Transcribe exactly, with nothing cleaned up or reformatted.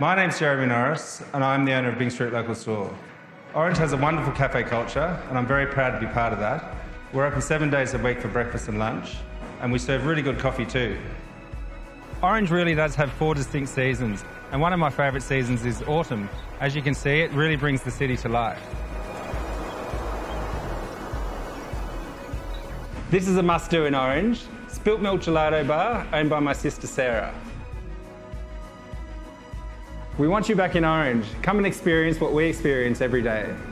My name's Jeremy Norris, and I'm the owner of Byng Street Local Store. Orange has a wonderful cafe culture, and I'm very proud to be part of that. We're open seven days a week for breakfast and lunch, and we serve really good coffee too. Orange really does have four distinct seasons, and one of my favourite seasons is autumn. As you can see, it really brings the city to life. This is a must-do in Orange, Spilt Milk Gelato Bar, owned by my sister Sarah. We want you back in Orange. Come and experience what we experience every day.